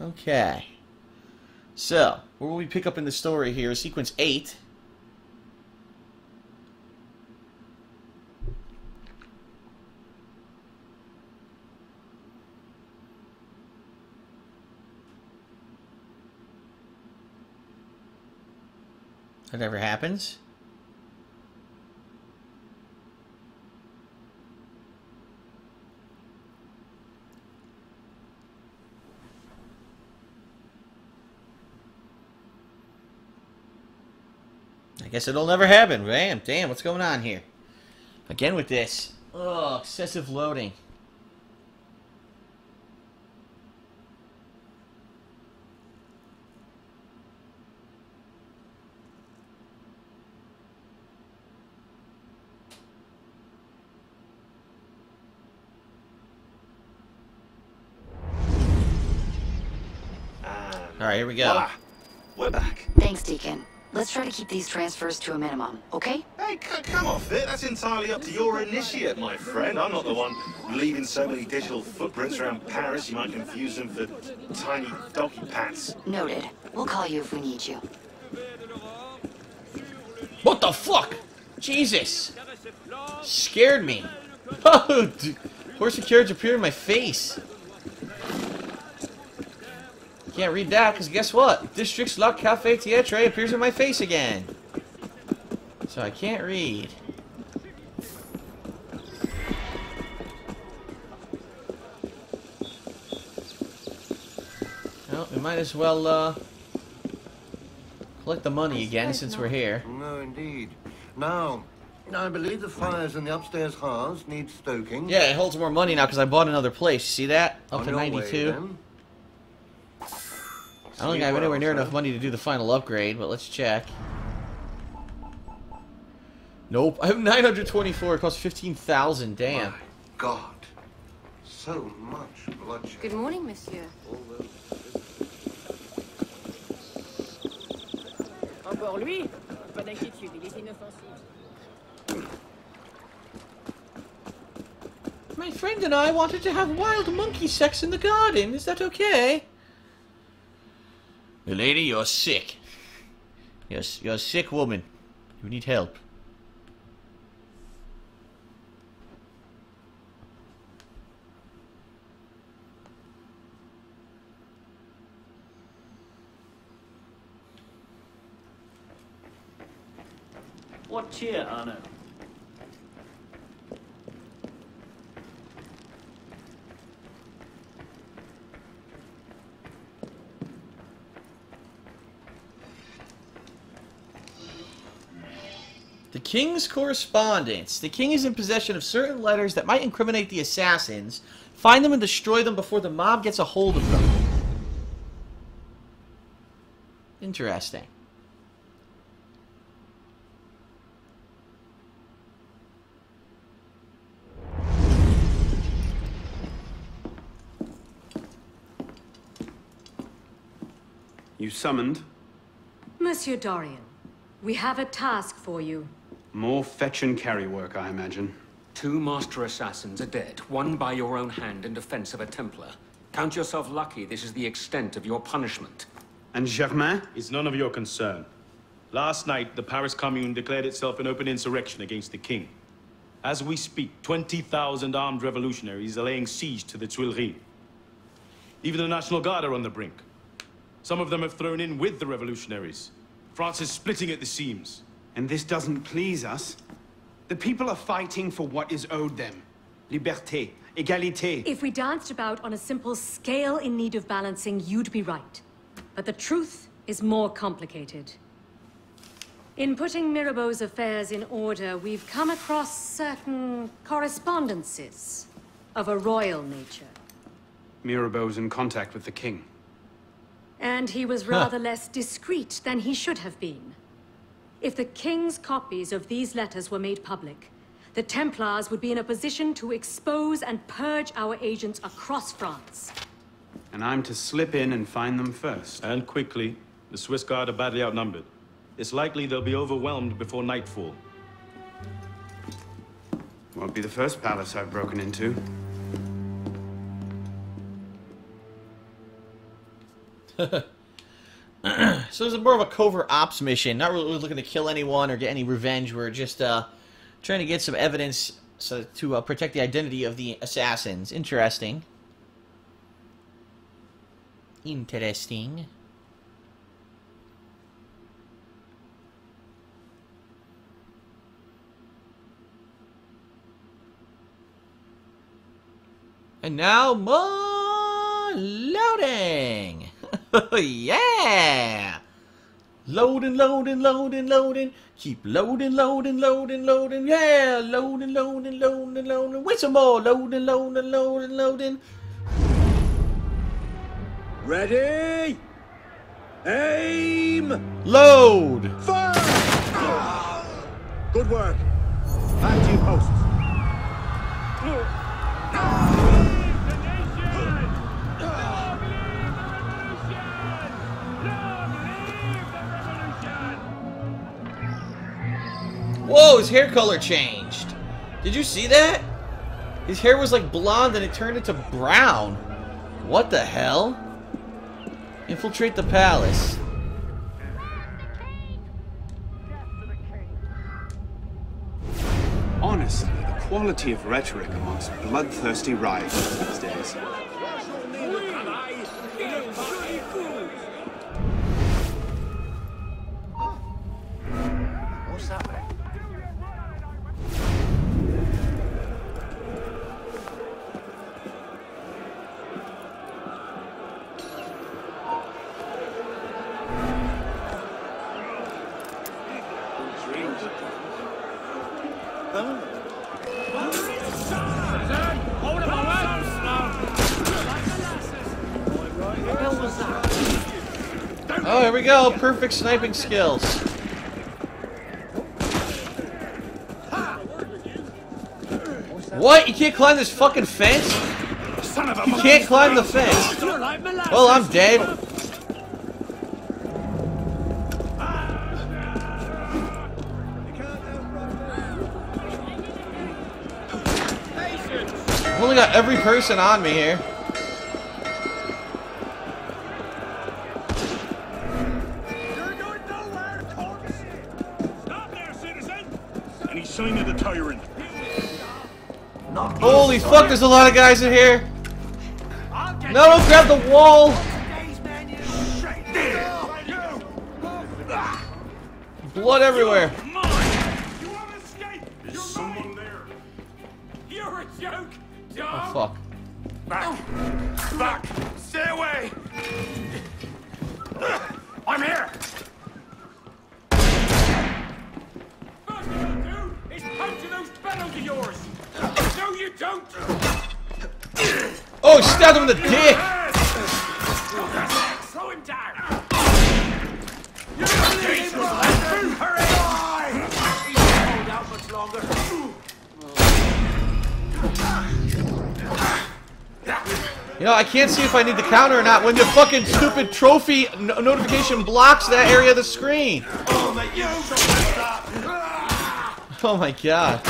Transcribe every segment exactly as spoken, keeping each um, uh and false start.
Okay. So, where will we pick up in the story here? Sequence eight. That never happens. I guess it'll never happen. Damn, damn, what's going on here? Again with this. Oh, excessive loading. Alright, here we go. Voila. We're back. Thanks, Deacon. Let's try to keep these transfers to a minimum, okay? Hey, come off it. That's entirely up to your initiate, my friend. I'm not the one leaving so many digital footprints around Paris you might confuse them for tiny doggy pats. Noted. We'll call you if we need you. What the fuck? Jesus! Scared me. Oh, dude. Horse and carriage appeared in my face. Can't read that, because guess what? District's Luck Cafe Theatre appears in my face again. So I can't read. Well, we might as well uh, collect the money again since we're here. No, indeed. Now, I believe the fires in the upstairs house need stoking. Yeah, it holds more money now because I bought another place. You see that? Up to ninety-two. I don't think I have anywhere near enough money to do the final upgrade, but let's check. Nope, I have nine hundred twenty-four. It costs fifteen thousand. Damn. My God, so much bloodshed. Good morning, Monsieur. Encore lui. Pas d'inquiétude, il est inoffensif. My friend and I wanted to have wild monkey sex in the garden. Is that okay? Lady, you're sick. You're, you're a sick woman. You need help. What cheer, Arno? The King's Correspondence. The King is in possession of certain letters that might incriminate the assassins. Find them and destroy them before the mob gets a hold of them. Interesting. You summoned? Monsieur Dorian, we have a task for you. More fetch and carry work, I imagine. Two master assassins are dead, one by your own hand in defense of a Templar. Count yourself lucky this is the extent of your punishment. And Germain? It's none of your concern. Last night, the Paris Commune declared itself an open insurrection against the king. As we speak, twenty thousand armed revolutionaries are laying siege to the Tuileries. Even the National Guard are on the brink. Some of them have thrown in with the revolutionaries. France is splitting at the seams. And this doesn't please us. The people are fighting for what is owed them. Liberté, égalité. If we danced about on a simple scale in need of balancing, you'd be right. But the truth is more complicated. In putting Mirabeau's affairs in order, we've come across certain correspondences of a royal nature. Mirabeau's in contact with the king. And he was rather huh. less discreet than he should have been. If the king's copies of these letters were made public, the Templars would be in a position to expose and purge our agents across France. And I'm to slip in and find them first. And quickly. The Swiss Guard are badly outnumbered. It's likely they'll be overwhelmed before nightfall. Won't be the first palace I've broken into. So it's more of a covert ops mission. Not really looking to kill anyone or get any revenge. We're just uh, trying to get some evidence so to uh, protect the identity of the assassins. Interesting. Interesting. And now, more loading! Yeah! Loading, loading, loading, loading. Keep loading, loading, loading, loading. Yeah! Loading, loading, loading, loading. Wait some more! Loading, loading, loading, loading. Ready? Aim! Load! Fire! Oh. Good work. Back to your posts. Oh. Whoa, his hair color changed. Did you see that? His hair was like blonde and it turned into brown. What the hell? Infiltrate the palace. Honestly, the quality of rhetoric amongst bloodthirsty rivals these days. Oh, here we go! Perfect sniping skills. What? You can't climb this fucking fence? You can't climb the fence. Well, I'm dead. I've only got every person on me here. Holy fuck, there's a lot of guys in here! No, don't grab the wall! Blood everywhere! Oh fuck. Back! Back! Stay away! I'm here! First thing I'll do is punch those bellows of yours! No, you don't! Oh, stabbed him in the dick! Slow him down! You're not leaving him alone! Hurry! He can't hold out much longer. You know, I can't see if I need the counter or not when the fucking stupid trophy no notification blocks that area of the screen. Oh my god! Oh my god!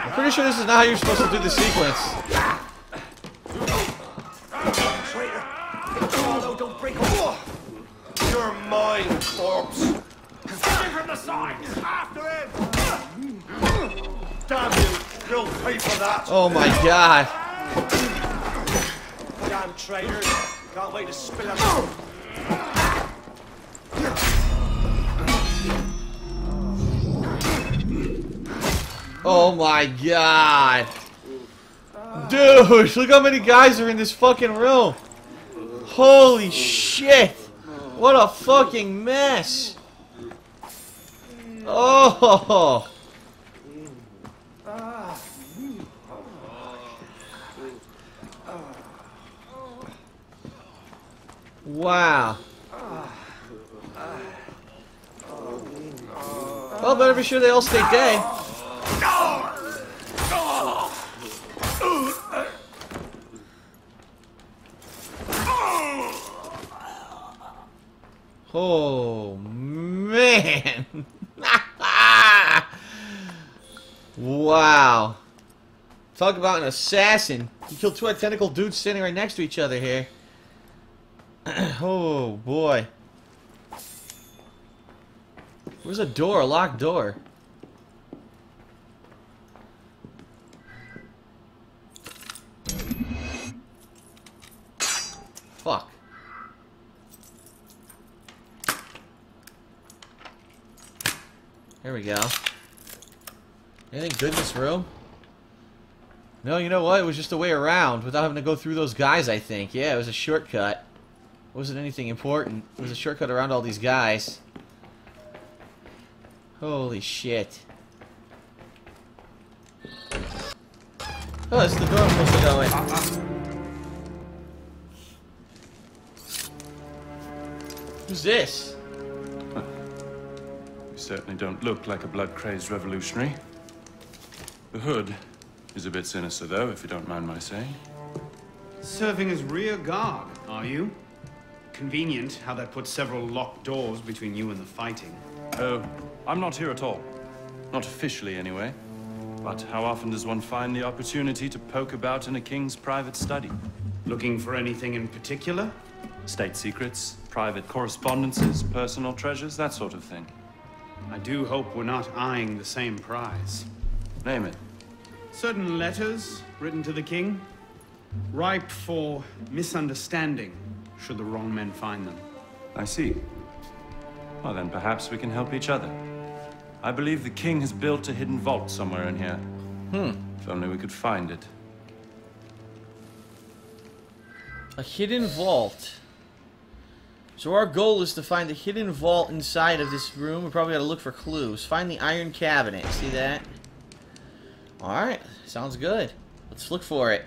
I'm pretty sure this is not how you're supposed to do the sequence. Oh my god. Damn traitor. Can't wait to spill out. Oh my god. Dude, look how many guys are in this fucking room. Holy shit. What a fucking mess. Oh. Wow. Well, better be sure they all stay dead. Oh, man. Wow. Talk about an assassin. You killed two identical dudes standing right next to each other here. Oh, boy. Where's a door? A locked door. Fuck. Here we go. Anything good in this room? No, you know what? It was just a way around without having to go through those guys, I think. Yeah, it was a shortcut. It wasn't anything important. It was a shortcut around all these guys. Holy shit. Oh, that's the door I'm supposed to go in. Who's this? Huh. You certainly don't look like a blood-crazed revolutionary. The hood is a bit sinister, though, if you don't mind my saying. Serving as rear guard, are you? Convenient how that puts several locked doors between you and the fighting. Oh. I'm not here at all. Not officially, anyway. But how often does one find the opportunity to poke about in a king's private study? Looking for anything in particular? State secrets, private correspondences, personal treasures, that sort of thing. I do hope we're not eyeing the same prize. Name it. Certain letters written to the king, ripe for misunderstanding, should the wrong men find them. I see. Well, then perhaps we can help each other. I believe the king has built a hidden vault somewhere in here. Hmm. If only we could find it. A hidden vault. So our goal is to find the hidden vault inside of this room. We probably got to look for clues. Find the iron cabinet. See that? Alright. Sounds good. Let's look for it.